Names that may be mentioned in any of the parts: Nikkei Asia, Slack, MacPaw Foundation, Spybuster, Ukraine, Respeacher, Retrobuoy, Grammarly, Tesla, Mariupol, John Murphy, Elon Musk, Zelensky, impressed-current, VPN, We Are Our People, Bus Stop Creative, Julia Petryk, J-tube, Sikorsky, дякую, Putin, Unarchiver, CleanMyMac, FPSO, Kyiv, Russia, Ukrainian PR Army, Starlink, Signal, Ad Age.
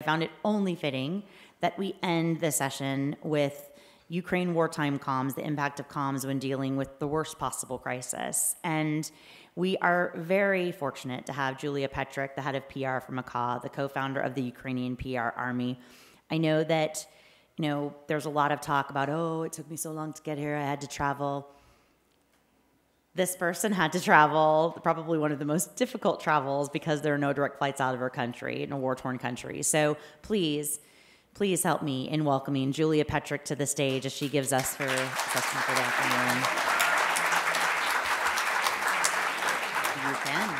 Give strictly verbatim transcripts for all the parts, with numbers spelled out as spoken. I found it only fitting that we end the session with Ukraine wartime comms, the impact of comms when dealing with the worst possible crisis. And we are very fortunate to have Julia Petryk, the head of P R for MacPaw, the co-founder of the Ukrainian P R Army. I know that, you know, there's a lot of talk about, oh, it took me so long to get here, I had to travel. This person had to travel, probably one of the most difficult travels because there are no direct flights out of her country, in a war-torn country. So please, please help me in welcoming Julia Petryk to the stage as she gives us her assessment for the afternoon. You can.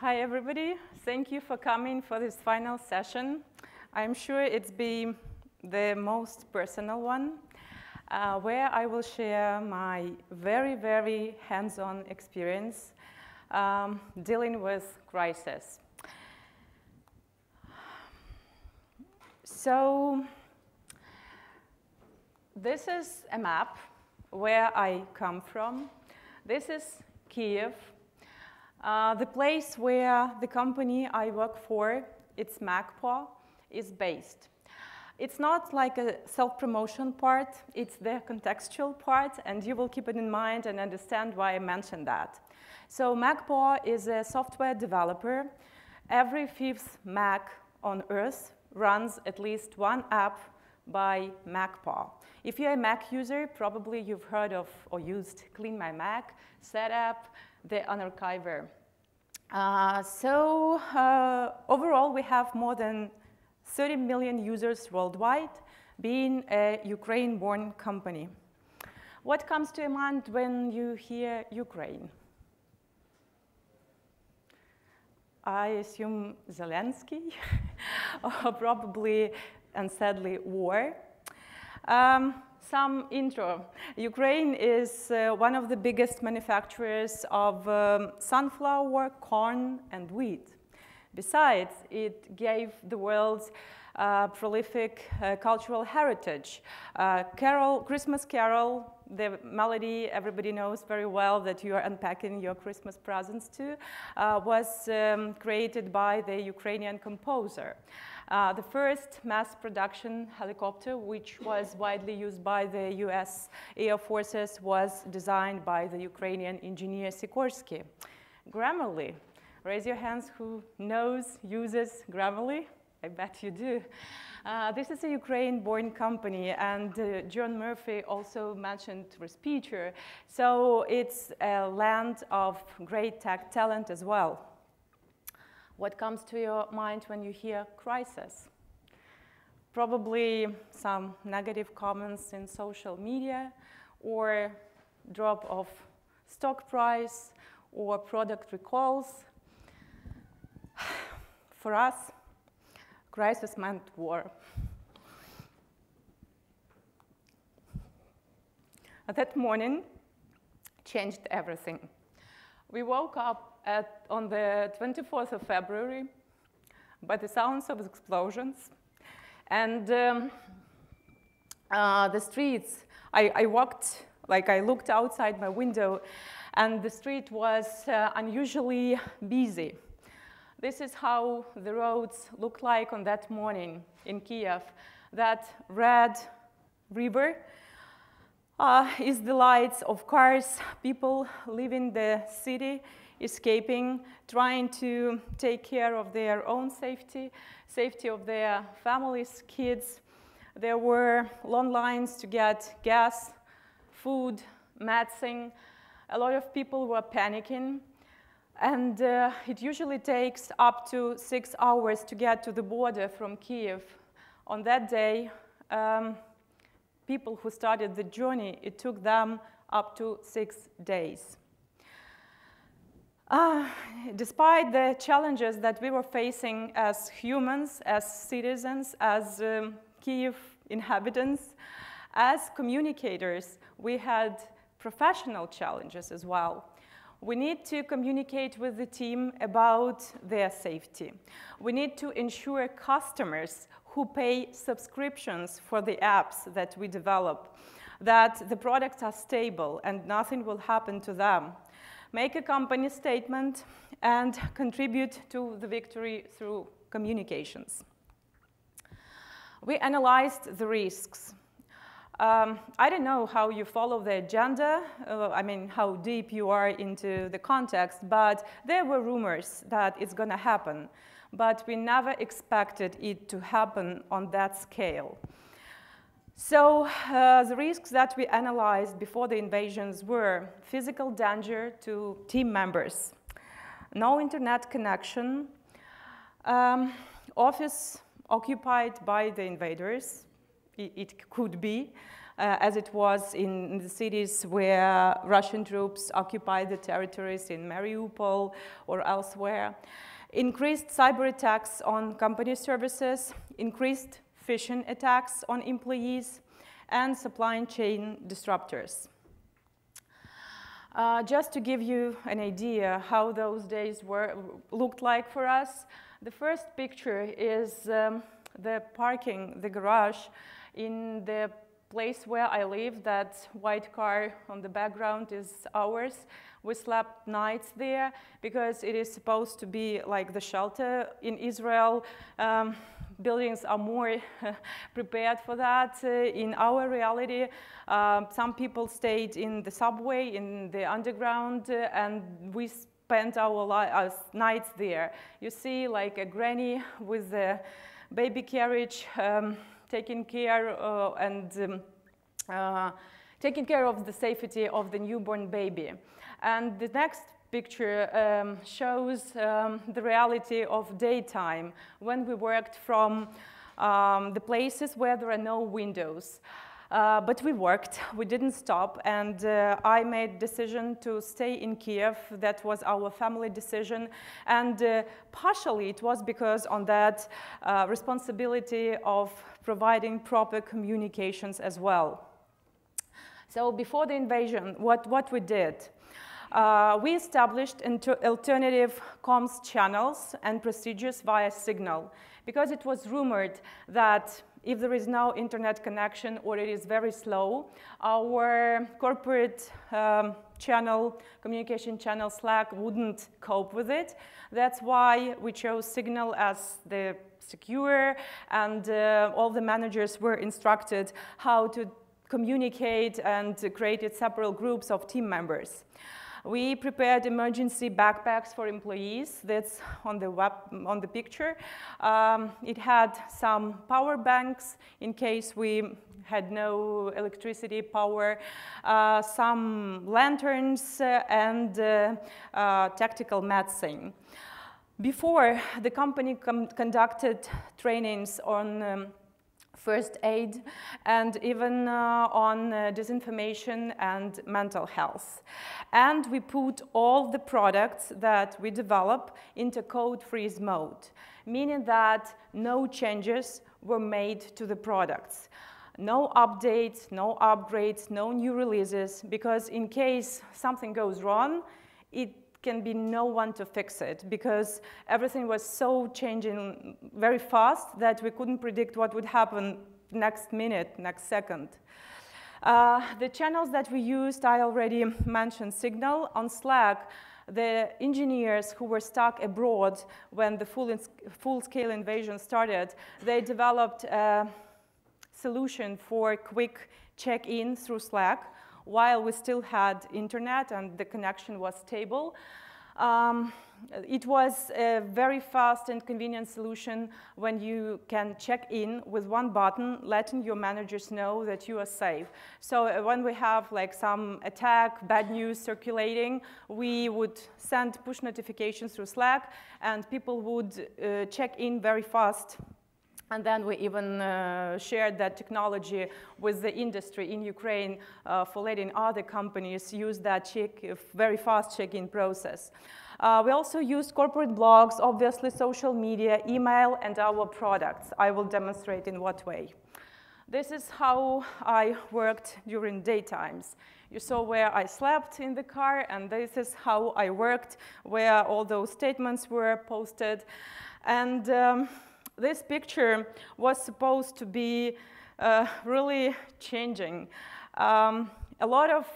Hi, everybody. Thank you for coming for this final session. I'm sure it's been the most personal one, Uh, where I will share my very, very hands-on experience um, dealing with crisis. So this is a map where I come from. This is Kyiv, uh, the place where the company I work for, it's MacPaw, is based. It's not like a self-promotion part, it's the contextual part, and you will keep it in mind and understand why I mentioned that. So MacPaw is a software developer. Every fifth Mac on Earth runs at least one app by MacPaw. If you're a Mac user, probably you've heard of or used CleanMyMac, Setup, the Unarchiver. Uh, so uh, overall, we have more than thirty million users worldwide, being a Ukraine-born company. What comes to mind when you hear Ukraine? I assume Zelensky, or probably, and sadly, war. Um, some intro. Ukraine is uh, one of the biggest manufacturers of um, sunflower, corn, and wheat. Besides, it gave the world uh, prolific uh, cultural heritage. Uh, carol, Christmas Carol, the melody everybody knows very well that you are unpacking your Christmas presents to, uh, was um, created by the Ukrainian composer. Uh, the first mass production helicopter, which was widely used by the U S Air Forces, was designed by the Ukrainian engineer Sikorsky. Grammarly. Raise your hands who knows, uses Grammarly. I bet you do. Uh, this is a Ukraine-born company, and uh, John Murphy also mentioned Respeacher. So it's a land of great tech talent as well. What comes to your mind when you hear crisis? Probably some negative comments in social media, or drop of stock price, or product recalls. For us, crisis meant war. That morning changed everything. We woke up at, on the twenty-fourth of February by the sounds of explosions. And um, uh, the streets, I, I walked, like I looked outside my window, and the street was uh, unusually busy. This is how the roads looked like on that morning in Kyiv. That red river uh, is the lights of cars, people leaving the city, escaping, trying to take care of their own safety, safety of their families, kids. There were long lines to get gas, food, medicine. A lot of people were panicking. And uh, it usually takes up to six hours to get to the border from Kyiv. On that day, um, people who started the journey, it took them up to six days. Uh, despite the challenges that we were facing as humans, as citizens, as um, Kyiv inhabitants, as communicators, we had professional challenges as well. We need to communicate with the team about their safety. We need to ensure customers who pay subscriptions for the apps that we develop, that the products are stable and nothing will happen to them. make a company statement, and contribute to the victory through communications. We analyzed the risks. Um, I don't know how you follow the agenda, uh, I mean, how deep you are into the context, but there were rumors that it's going to happen. But we never expected it to happen on that scale. So uh, the risks that we analyzed before the invasions were physical danger to team members, no internet connection, um, office occupied by the invaders. It could be, uh, as it was in the cities where Russian troops occupied the territories in Mariupol or elsewhere. Increased cyber attacks on company services, increased phishing attacks on employees, and supply chain disruptors. Uh, just to give you an idea how those days were, looked like for us, the first picture is um, the parking, the garage, in the place where I live. That white car on the background is ours. We slept nights there because it is supposed to be like the shelter in Israel. Um, buildings are more prepared for that. Uh, in our reality, uh, some people stayed in the subway, in the underground, uh, and we spent our, our nights there. You see like a granny with a baby carriage, um, taking care uh, and um, uh, taking care of the safety of the newborn baby. And the next picture um, shows um, the reality of daytime, when we worked from um, the places where there are no windows. Uh, but we worked, we didn't stop, and uh, I made decision to stay in Kyiv. That was our family decision, and uh, partially it was because on that uh, responsibility of providing proper communications as well. So before the invasion, what, what we did? Uh, we established alternative comms channels and procedures via Signal, because it was rumored that if there is no internet connection or it is very slow, our corporate um, channel, communication channel Slack wouldn't cope with it. That's why we chose Signal as the secure, and uh, all the managers were instructed how to communicate, and created separate groups of team members. We prepared emergency backpacks for employees. That's on the, web, on the picture. Um, it had some power banks in case we had no electricity power, uh, some lanterns, uh, and uh, uh, tactical medicine. Before, the company com conducted trainings on um, first aid, and even uh, on uh, disinformation and mental health. And we put all the products that we develop into code freeze mode, meaning that no changes were made to the products. No updates, no upgrades, no new releases, because in case something goes wrong, it can be no one to fix it, because everything was so changing very fast that we couldn't predict what would happen next minute, next second. Uh, the channels that we used, I already mentioned Signal. On Slack, the engineers who were stuck abroad when the full full-scale invasion started, they developed a solution for quick check-in through Slack, while we still had internet and the connection was stable. Um, it was a very fast and convenient solution when you can check in with one button, letting your managers know that you are safe. So when we have like some attack, bad news circulating, we would send push notifications through Slack, and people would uh, check in very fast. And then we even uh, shared that technology with the industry in Ukraine uh, for letting other companies use that check, very fast check-in process. Uh, we also used corporate blogs, obviously social media, email, and our products. I will demonstrate in what way. This is how I worked during daytimes. You saw where I slept in the car, and this is how I worked, where all those statements were posted. And um, this picture was supposed to be uh, really changing. Um, a lot of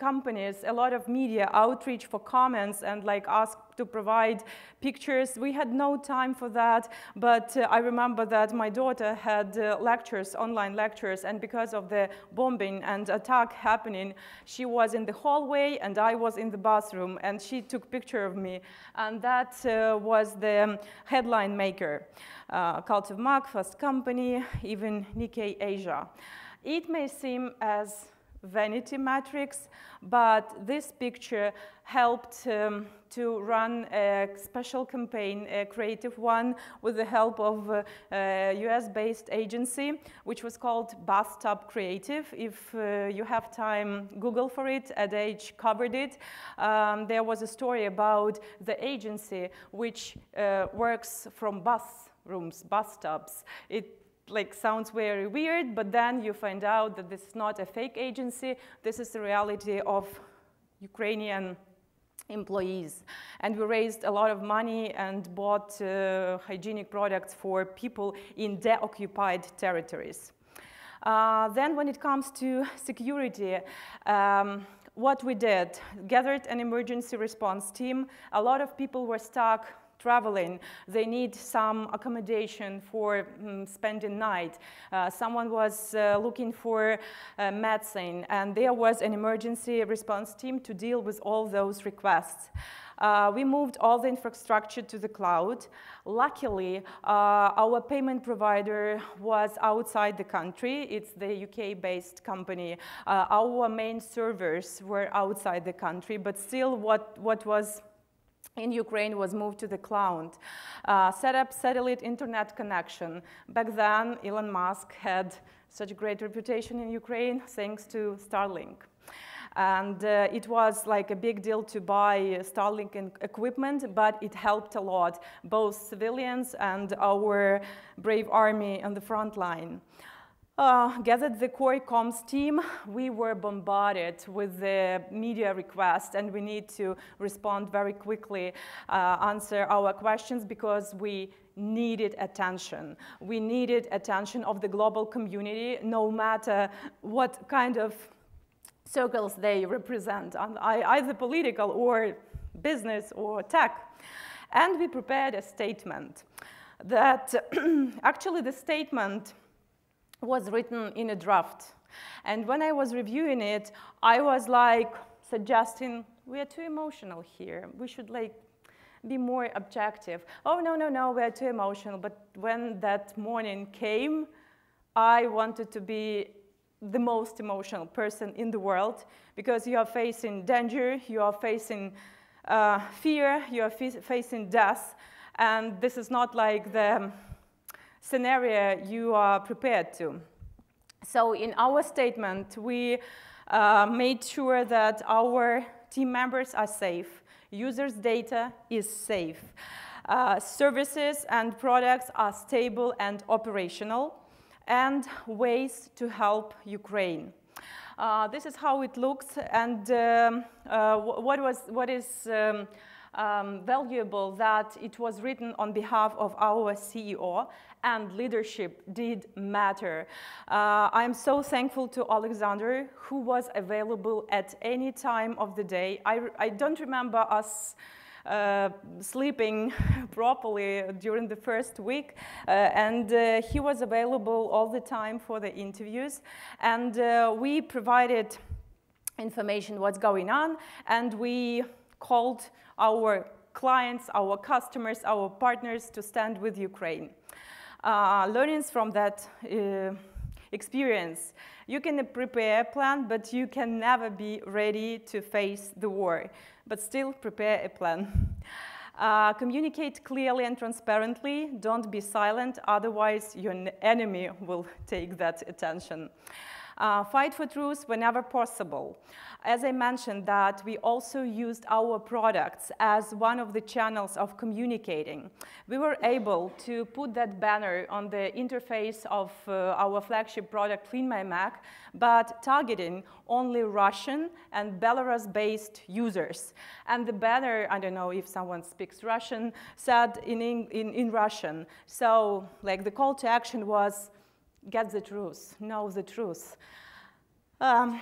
companies a lot of media outreach for comments and like ask to provide pictures. We had no time for that, but uh, I remember that my daughter had uh, lectures, online lectures, and because of the bombing and attack happening, she was in the hallway and I was in the bathroom, and she took a picture of me, and that uh, was the headline maker. Uh, Cult of Mac, Fast Company, even Nikkei Asia. It may seem as vanity metrics, but this picture helped um, to run a special campaign, a creative one, with the help of a, a U S-based agency, which was called Bus Stop Creative. If uh, you have time, Google for it. Ad Age covered it. Um, there was a story about the agency, which uh, works from bus rooms, bus stops. It like sounds very weird, but then you find out that this is not a fake agency. This is the reality of Ukrainian employees. And we raised a lot of money and bought uh, hygienic products for people in de-occupied territories. Uh, then when it comes to security, um, what we did, gathered an emergency response team. A lot of people were stuck traveling, they need some accommodation for um, spending night. Uh, someone was uh, looking for uh, medicine, and there was an emergency response team to deal with all those requests. Uh, we moved all the infrastructure to the cloud. Luckily, uh, our payment provider was outside the country. It's the U K-based company. Uh, our main servers were outside the country, but still what, what was in Ukraine was moved to the cloud. Uh, set up satellite internet connection. Back then, Elon Musk had such a great reputation in Ukraine thanks to Starlink. And uh, it was like a big deal to buy Starlink equipment, but it helped a lot, both civilians and our brave army on the front line. Uh, gathered the core comms team, we were bombarded with the media request, and we need to respond very quickly, uh, answer our questions, because we needed attention. We needed attention of the global community, no matter what kind of circles they represent, either political or business or tech. And we prepared a statement that actually the statement was written in a draft. And when I was reviewing it, I was like suggesting, we are too emotional here. We should like be more objective. Oh, no, no, no, we are too emotional. But when that morning came, I wanted to be the most emotional person in the world, because you are facing danger, you are facing uh, fear, you are facing death. And this is not like the scenario you are prepared to. So in our statement, we uh, made sure that our team members are safe, users' data is safe, uh, services and products are stable and operational, and ways to help Ukraine. Uh, this is how it looks, and um, uh, what was, what is um, Um, valuable that it was written on behalf of our C E O, and leadership did matter. Uh, I'm so thankful to Alexander, who was available at any time of the day. I, I don't remember us uh, sleeping properly during the first week, uh, and uh, he was available all the time for the interviews, and uh, we provided information what's going on, and we called our clients, our customers, our partners to stand with Ukraine. Uh, learnings from that uh, experience. You can prepare a plan, but you can never be ready to face the war. But still prepare a plan. Uh, communicate clearly and transparently. Don't be silent, otherwise your enemy will take that attention. Uh, fight for truth whenever possible. As I mentioned that, we also used our products as one of the channels of communicating. We were able to put that banner on the interface of uh, our flagship product, CleanMyMac, but targeting only Russian and Belarus-based users. And the banner, I don't know if someone speaks Russian, said in, in, in Russian. So like the call to action was, get the truth, know the truth. Um,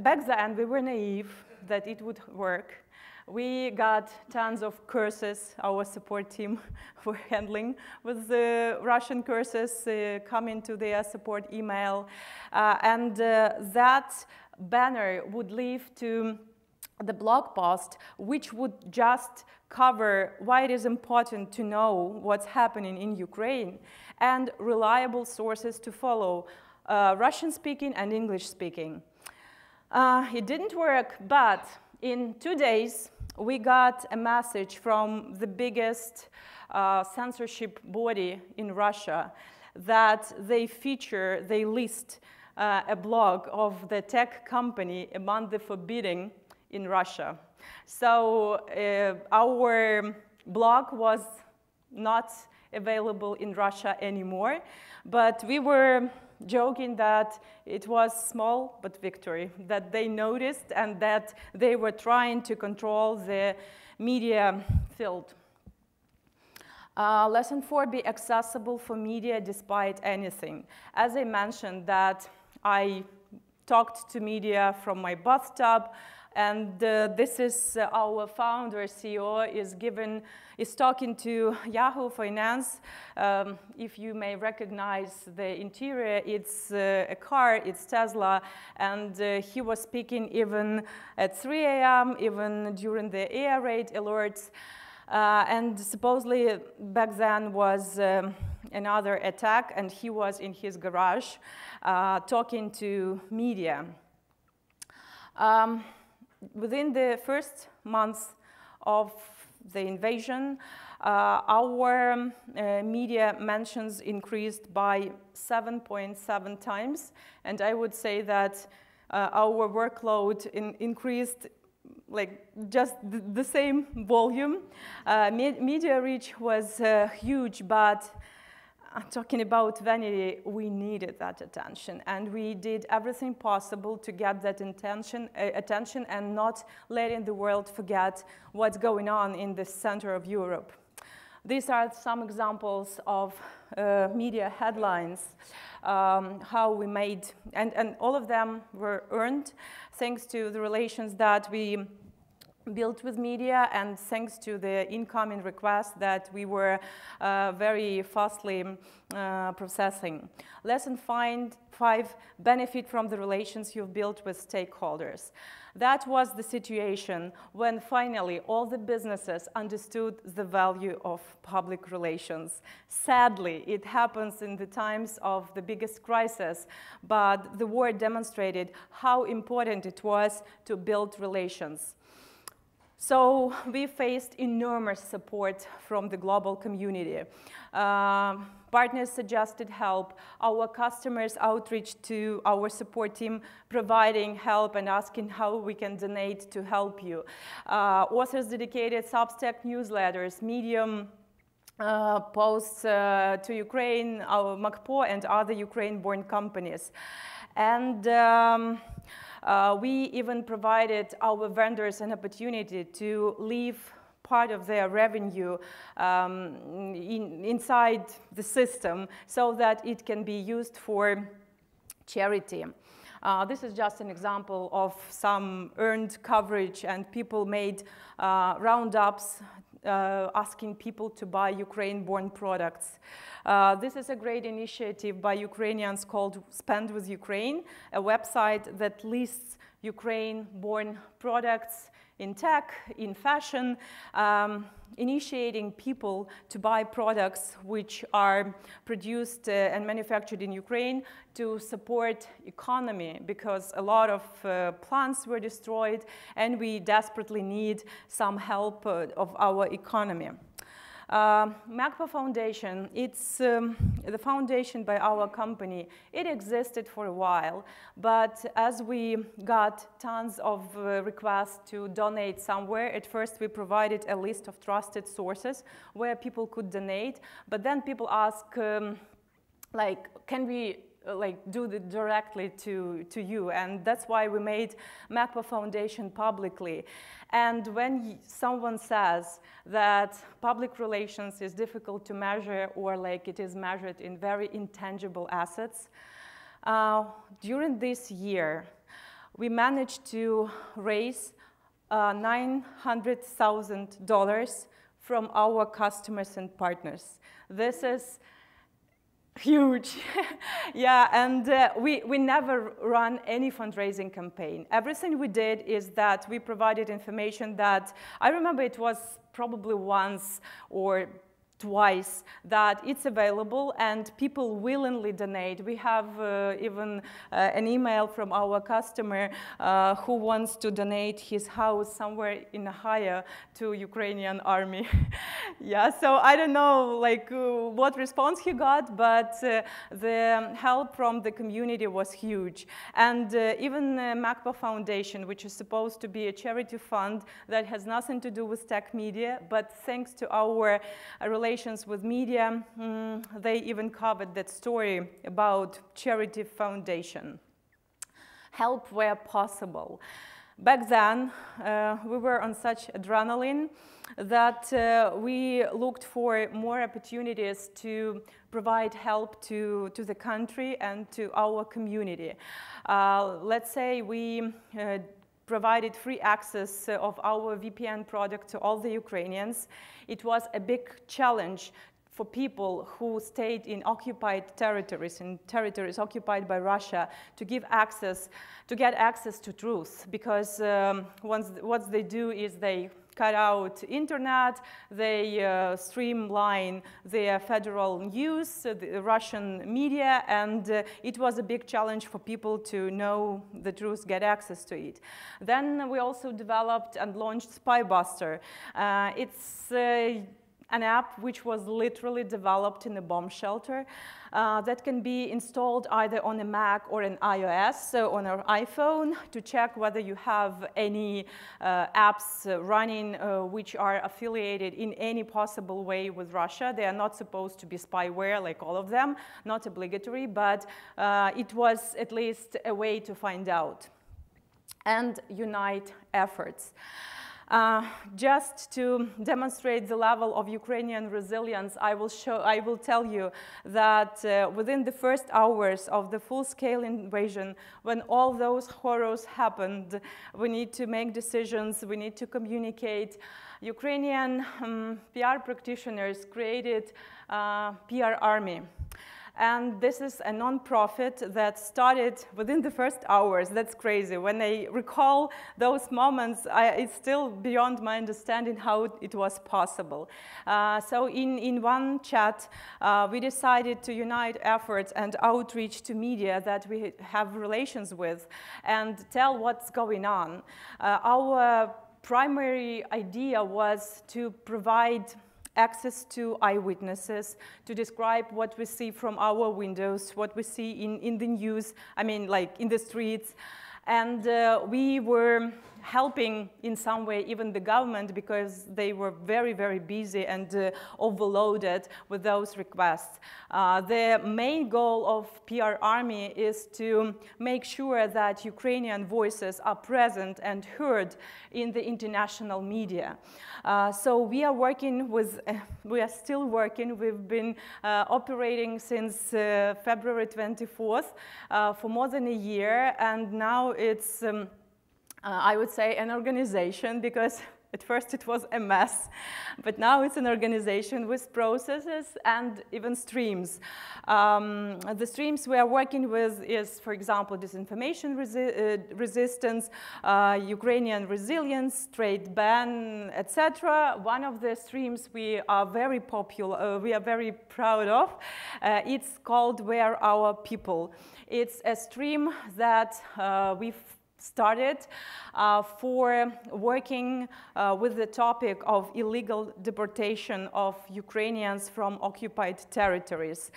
back then, we were naive that it would work. We got tons of curses. Our support team were handling with the Russian curses uh, coming to their support email. Uh, and uh, that banner would lead to the blog post, which would just cover why it is important to know what's happening in Ukraine and reliable sources to follow, uh, Russian-speaking and English-speaking. Uh, it didn't work, but in two days, we got a message from the biggest uh, censorship body in Russia that they feature, they list uh, a blog of the tech company among the forbidden in Russia. So uh, our blog was not available in Russia anymore, but we were joking that it was small but victory, that they noticed and that they were trying to control the media field. Uh, lesson four, be accessible for media despite anything. As I mentioned that I talked to media from my bathtub, and uh, this is uh, our founder, C E O, is given, is talking to Yahoo Finance. Um, if you may recognize the interior, it's uh, a car, it's Tesla, and uh, he was speaking even at three A M, even during the air raid alerts. Uh, and supposedly back then was um, another attack, and he was in his garage uh, talking to media. Um, Within the first months of the invasion, uh, our um, uh, media mentions increased by seven point seven times. And I would say that uh, our workload in increased like just th the same volume. Uh, me media reach was uh, huge, but I'm talking about vanity, we needed that attention, and we did everything possible to get that attention, uh, attention and not letting the world forget what's going on in the center of Europe. These are some examples of uh, media headlines, um, how we made, and, and all of them were earned thanks to the relations that we built with media, and thanks to the incoming requests that we were uh, very fastly uh, processing. Lesson find, five, benefit from the relations you've built with stakeholders. That was the situation when finally all the businesses understood the value of public relations. Sadly, it happens in the times of the biggest crisis, but the war demonstrated how important it was to build relations. So we faced enormous support from the global community. Uh, partners suggested help. Our customers outreach to our support team, providing help and asking how we can donate to help you. Uh, authors dedicated Substack newsletters, Medium uh, posts uh, to Ukraine, our MacPaw and other Ukraine-born companies. And um, Uh, we even provided our vendors an opportunity to leave part of their revenue um, in, inside the system so that it can be used for charity. Uh, this is just an example of some earned coverage, and people made uh, roundups Uh, asking people to buy Ukraine-born products. Uh, this is a great initiative by Ukrainians called Spend with Ukraine, a website that lists Ukraine-born products in tech, in fashion, um, initiating people to buy products which are produced uh, and manufactured in Ukraine to support economy, because a lot of uh, plants were destroyed and we desperately need some help uh, of our economy. Uh, MacPaw Foundation, it's um, the foundation by our company. It existed for a while, but as we got tons of uh, requests to donate somewhere, at first we provided a list of trusted sources where people could donate, but then people ask, um, like, can we like do it directly to, to you? And that's why we made MacPaw Foundation publicly. And when someone says that public relations is difficult to measure, or like it is measured in very intangible assets, uh, during this year, we managed to raise uh, nine hundred thousand dollars from our customers and partners. This is huge. Yeah, and uh, we, we never run any fundraising campaign. Everything we did is that we provided information that, I remember it was probably once or twice, that it's available and people willingly donate. We have uh, even uh, an email from our customer uh, who wants to donate his house somewhere in Ohio to Ukrainian army. Yeah, so I don't know like uh, what response he got, but uh, the help from the community was huge. And uh, even the MacPaw Foundation, which is supposed to be a charity fund that has nothing to do with tech media, but thanks to our uh, relationship with media, mm, they even covered that story about charity foundation. Help where possible. Back then, uh, we were on such adrenaline that uh, we looked for more opportunities to provide help to, to the country and to our community. Uh, let's say we uh, provided free access of our V P N product to all the Ukrainians. It was a big challenge for people who stayed in occupied territories, in territories occupied by Russia, to give access, to get access to truth, because um, once, what they do is they cut out internet, they uh, streamline their federal news, uh, the Russian media, and uh, it was a big challenge for people to know the truth, get access to it. Then we also developed and launched Spybuster. Uh, it's uh, an app which was literally developed in a bomb shelter uh, that can be installed either on a Mac or an iOS, so on our iPhone, to check whether you have any uh, apps running uh, which are affiliated in any possible way with Russia. They are not supposed to be spyware like all of them, not obligatory, but uh, it was at least a way to find out and unite efforts. Uh, just to demonstrate the level of Ukrainian resilience, I will show, I will tell you that uh, within the first hours of the full-scale invasion, when all those horrors happened, we need to make decisions, we need to communicate. Ukrainian um, P R practitioners created uh, P R Army. And this is a non-profit that started within the first hours. That's crazy. When I recall those moments, I, it's still beyond my understanding how it was possible. Uh, so in, in one chat, uh, we decided to unite efforts and outreach to media that we have relations with and tell what's going on. Uh, our primary idea was to provide access to eyewitnesses, to describe what we see from our windows, what we see in, in the news, I mean, like in the streets. And uh, we were helping in some way even the government because they were very, very busy and uh, overloaded with those requests. Uh, the main goal of P R Army is to make sure that Ukrainian voices are present and heard in the international media. Uh, so we are working with, uh, we are still working, we've been uh, operating since uh, February twenty-fourth uh, for more than a year, and now it's, um, Uh, I would say, an organization, because at first it was a mess, but now it's an organization with processes and even streams. Um, the streams we are working with is, for example, disinformation resi uh, resistance, uh, Ukrainian resilience, trade ban, et cetera. One of the streams we are very popular, uh, we are very proud of. Uh, it's called We Are Our People. It's a stream that uh, we've started uh, for working uh, with the topic of illegal deportation of Ukrainians from occupied territories.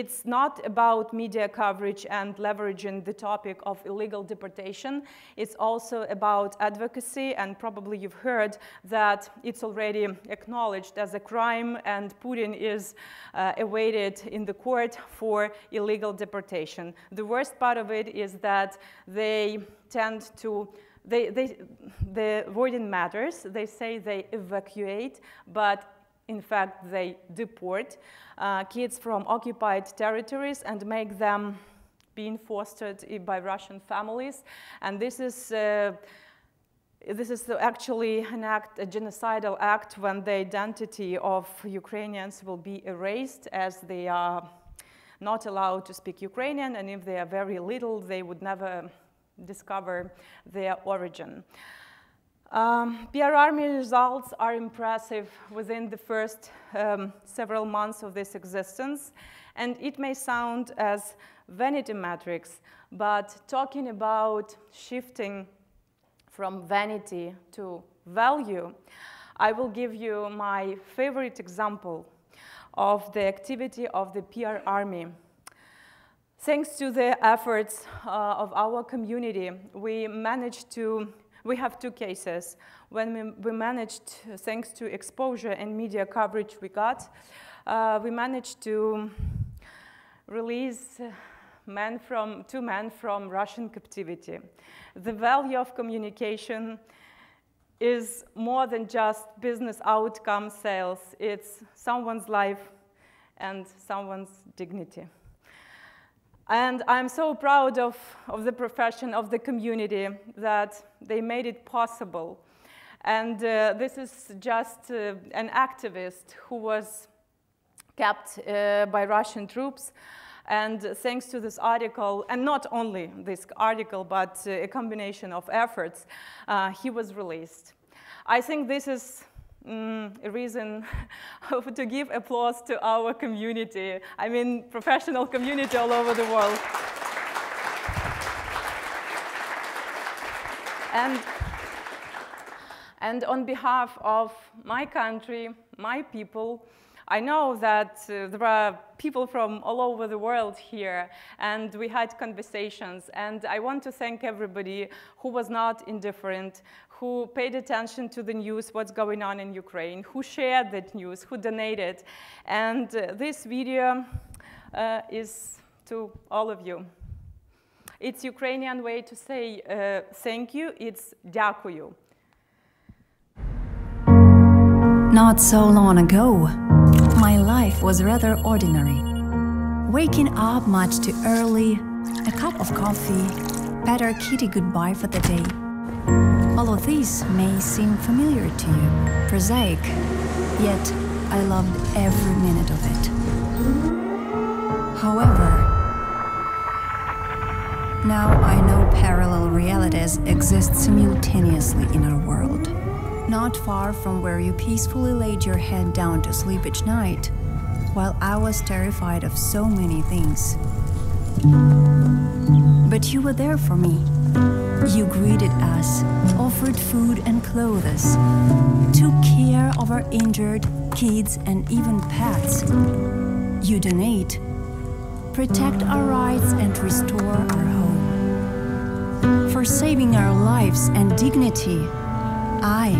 It's not about media coverage and leveraging the topic of illegal deportation. It's also about advocacy, and probably you've heard that it's already acknowledged as a crime, and Putin is uh, awaited in the court for illegal deportation. The worst part of it is that they tend to, they, they, the wording matters, they say they evacuate, but in fact they deport uh, kids from occupied territories and make them being fostered by Russian families, and this is uh, this is actually an act, a genocidal act, when the identity of Ukrainians will be erased, as they are not allowed to speak Ukrainian, and if they are very little, they would never discover their origin. Um, P R Army results are impressive within the first um, several months of this existence, and it may sound as vanity metrics, but talking about shifting from vanity to value, I will give you my favorite example of the activity of the P R Army. Thanks to the efforts uh, of our community, we managed to, we have two cases. When we, we managed, thanks to exposure and media coverage we got, uh, we managed to release men from, two men from Russian captivity. The value of communication is more than just business outcome sales. It's someone's life and someone's dignity. And I'm so proud of, of the profession, of the community, that they made it possible. And uh, this is just uh, an activist who was kept uh, by Russian troops. And thanks to this article, and not only this article, but a combination of efforts, uh, he was released. I think this is um, a reason to give applause to our community. I mean, professional community all over the world. And, and on behalf of my country, my people, I know that uh, there are people from all over the world here, and we had conversations, and I want to thank everybody who was not indifferent, who paid attention to the news, what's going on in Ukraine, who shared that news, who donated. And uh, this video uh, is to all of you. It's Ukrainian way to say uh, thank you, it's дякую. Not so long ago, my life was rather ordinary. Waking up much too early, a cup of coffee, pat our kitty goodbye for the day. All of these may seem familiar to you, prosaic, yet I loved every minute of it. However, now I know parallel realities exist simultaneously in our world. Not far from where you peacefully laid your head down to sleep each night, while I was terrified of so many things. But you were there for me. You greeted us, offered food and clothes, took care of our injured, kids and even pets. You donate, protect our rights and restore our home. For saving our lives and dignity, I,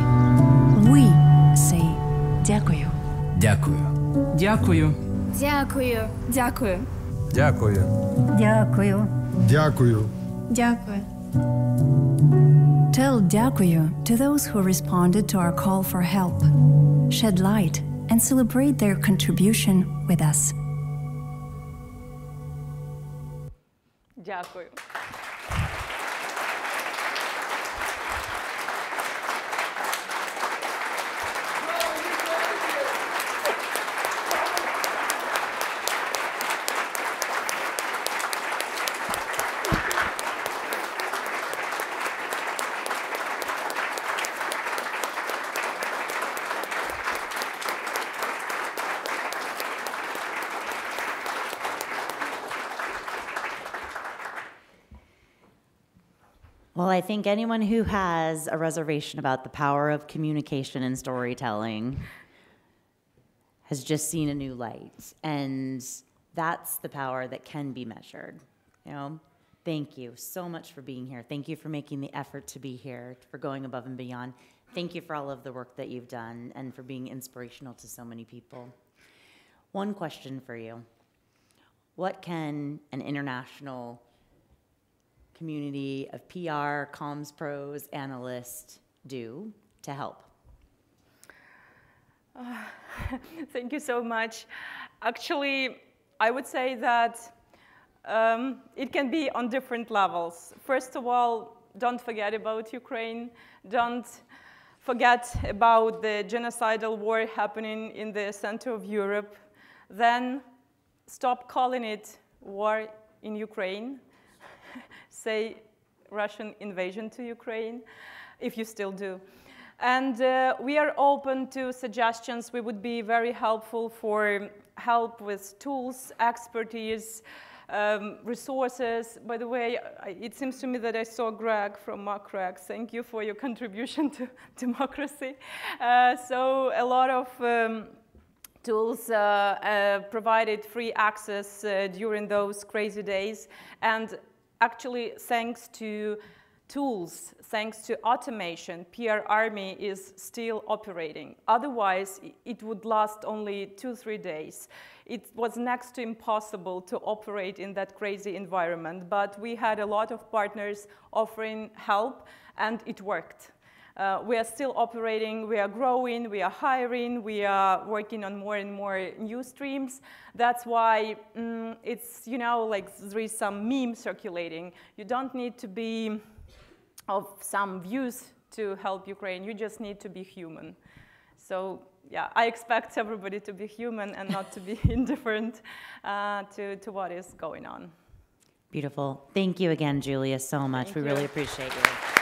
we say дякую. Дякую. Дякую. Дякую. Дякую. Дякую. Дякую. Дякую. Дякую. Tell дякую to those who responded to our call for help, shed light and celebrate their contribution with us. Дякую. Well, I think anyone who has a reservation about the power of communication and storytelling has just seen a new light, and that's the power that can be measured. You know, thank you so much for being here. Thank you for making the effort to be here, for going above and beyond. Thank you for all of the work that you've done and for being inspirational to so many people. One question for you. What can an international community of P R, comms pros, analysts do to help? Uh, thank you so much. Actually, I would say that Um, it can be on different levels. First of all, don't forget about Ukraine. Don't forget about the genocidal war happening in the center of Europe. Then stop calling it war in Ukraine. Say Russian invasion to Ukraine, if you still do. And uh, we are open to suggestions. We would be very helpful for help with tools, expertise, um, resources. By the way, I, it seems to me that I saw Greg from MacRex. Thank you for your contribution to democracy. Uh, so a lot of um, tools uh, uh, provided free access uh, during those crazy days. And actually, thanks to tools, thanks to automation, P R Army is still operating. Otherwise, it would last only two, three days. It was next to impossible to operate in that crazy environment, but we had a lot of partners offering help, and it worked. Uh, we are still operating, we are growing, we are hiring, we are working on more and more new streams. That's why um, it's, you know, like there is some meme circulating. You don't need to be of some views to help Ukraine. You just need to be human. So yeah, I expect everybody to be human and not to be indifferent uh, to, to what is going on. Beautiful. Thank you again, Julia, so much. Thank we you. really appreciate you.